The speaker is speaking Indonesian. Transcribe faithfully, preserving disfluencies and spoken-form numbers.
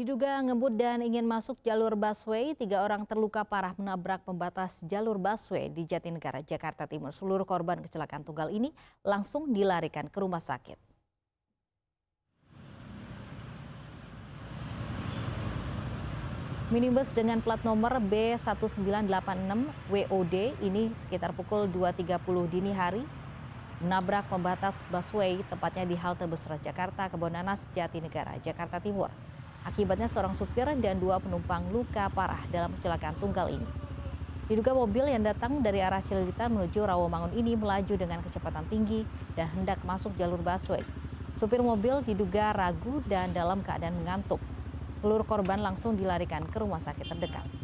Diduga ngebut dan ingin masuk jalur busway, tiga orang terluka parah menabrak pembatas jalur busway di Jatinegara, Jakarta Timur. Seluruh korban kecelakaan tunggal ini langsung dilarikan ke rumah sakit. Minibus dengan plat nomor B satu sembilan delapan enam W O D ini sekitar pukul dua tiga puluh dini hari menabrak pembatas busway, tepatnya di halte bus Transjakarta, Kebonanas, Jatinegara, Jakarta Timur. Akibatnya seorang supir dan dua penumpang luka parah dalam kecelakaan tunggal ini. Diduga mobil yang datang dari arah Cililitan menuju Rawamangun ini melaju dengan kecepatan tinggi dan hendak masuk jalur busway. Supir mobil diduga ragu dan dalam keadaan mengantuk. Seluruh korban langsung dilarikan ke rumah sakit terdekat.